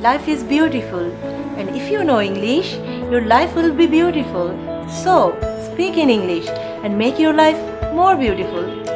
Life is beautiful, and if you know English, your life will be beautiful. So, speak in English and make your life more beautiful.